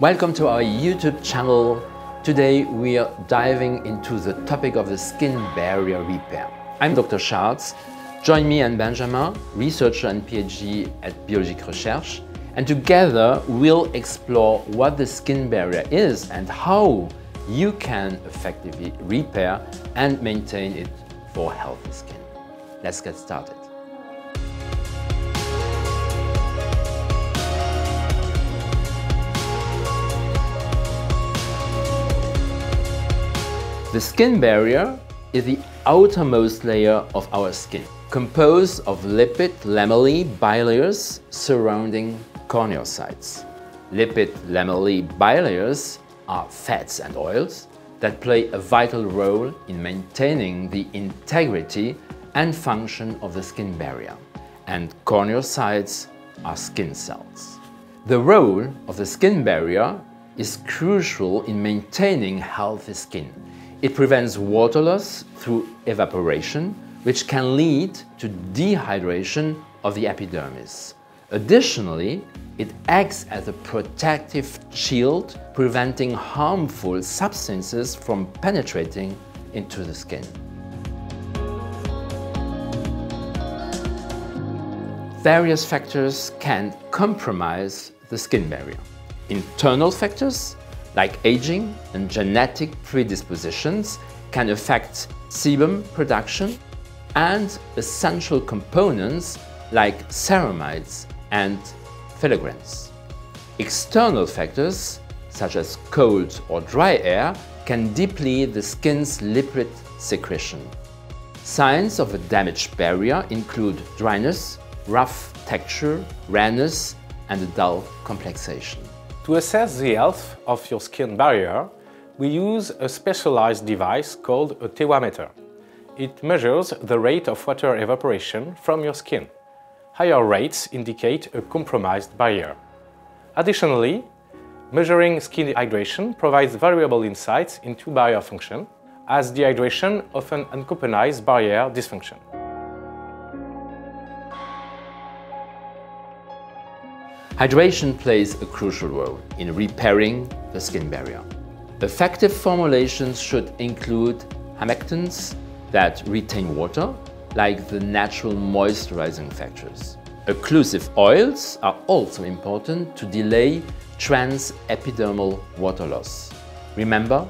Welcome to our YouTube channel. Today we are diving into the topic of the skin barrier repair. I'm Dr. Schartz. Join me and Benjamin, researcher and PhD at Biologique Recherche, and together we'll explore what the skin barrier is and how you can effectively repair and maintain it for healthy skin. Let's get started. The skin barrier is the outermost layer of our skin, composed of lipid lamellae bilayers surrounding corneocytes. Lipid lamellae bilayers are fats and oils that play a vital role in maintaining the integrity and function of the skin barrier, and corneocytes are skin cells. The role of the skin barrier is crucial in maintaining healthy skin. It prevents water loss through evaporation, which can lead to dehydration of the epidermis. Additionally, it acts as a protective shield, preventing harmful substances from penetrating into the skin. Various factors can compromise the skin barrier. Internal factors like aging and genetic predispositions can affect sebum production, and essential components like ceramides and filagrants. External factors such as cold or dry air can deplete the skin's lipid secretion. Signs of a damaged barrier include dryness, rough texture, rawness, and a dull complexion. To assess the health of your skin barrier, we use a specialized device called a Tewameter. It measures the rate of water evaporation from your skin. Higher rates indicate a compromised barrier. Additionally, measuring skin hydration provides valuable insights into barrier function, as dehydration often accompanies barrier dysfunction. Hydration plays a crucial role in repairing the skin barrier. Effective formulations should include humectants that retain water, like the natural moisturizing factors. Occlusive oils are also important to delay trans-epidermal water loss. Remember,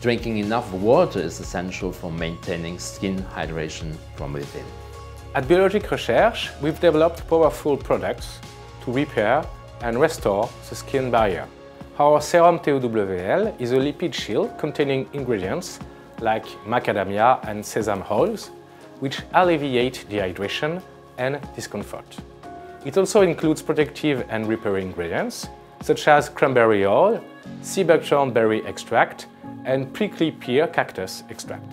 drinking enough water is essential for maintaining skin hydration from within. At Biologique Recherche, we've developed powerful products to repair and restore the skin barrier. Our serum TOWL is a lipid shield containing ingredients like macadamia and sesame oils, which alleviate dehydration and discomfort. It also includes protective and repairing ingredients such as cranberry oil, sea buckthorn berry extract, and prickly pear cactus extract.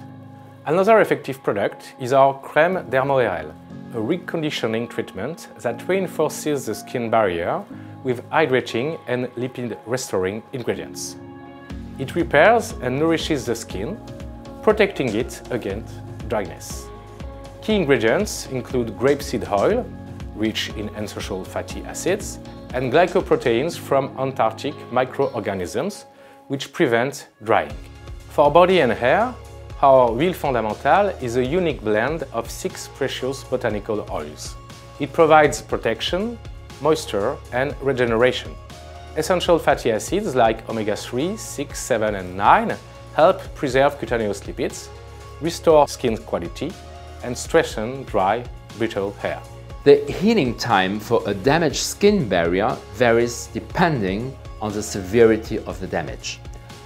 Another effective product is our Crème Dermo RL, a reconditioning treatment that reinforces the skin barrier with hydrating and lipid-restoring ingredients. It repairs and nourishes the skin, protecting it against dryness. Key ingredients include grapeseed oil, rich in essential fatty acids, and glycoproteins from Antarctic microorganisms, which prevent drying. For body and hair, our Huile Fondamentale is a unique blend of 6 precious botanical oils. It provides protection, moisture, and regeneration. Essential fatty acids like omega-3, 6, 7, and 9 help preserve cutaneous lipids, restore skin quality, and strengthen dry, brittle hair. The healing time for a damaged skin barrier varies depending on the severity of the damage.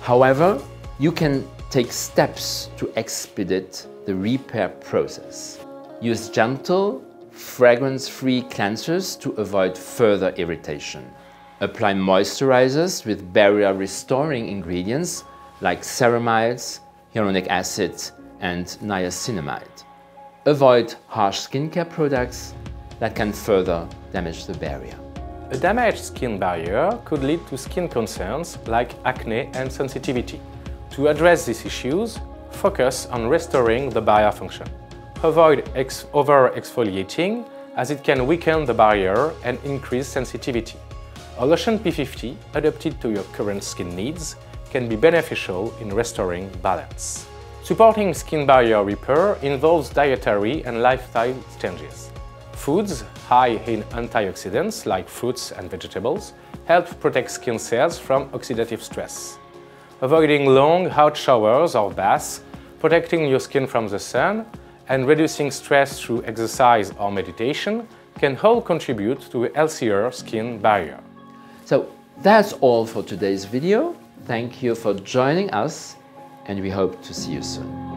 However, you can take steps to expedite the repair process. Use gentle, fragrance-free cleansers to avoid further irritation. Apply moisturizers with barrier-restoring ingredients like ceramides, hyaluronic acid, and niacinamide. Avoid harsh skincare products that can further damage the barrier. A damaged skin barrier could lead to skin concerns like acne and sensitivity. To address these issues, focus on restoring the barrier function. Avoid over-exfoliating, as it can weaken the barrier and increase sensitivity. A lotion P50, adapted to your current skin needs, can be beneficial in restoring balance. Supporting skin barrier repair involves dietary and lifestyle changes. Foods high in antioxidants, like fruits and vegetables, help protect skin cells from oxidative stress. Avoiding long, hot showers or baths, protecting your skin from the sun, and reducing stress through exercise or meditation can all contribute to a healthier skin barrier. So that's all for today's video. Thank you for joining us, and we hope to see you soon.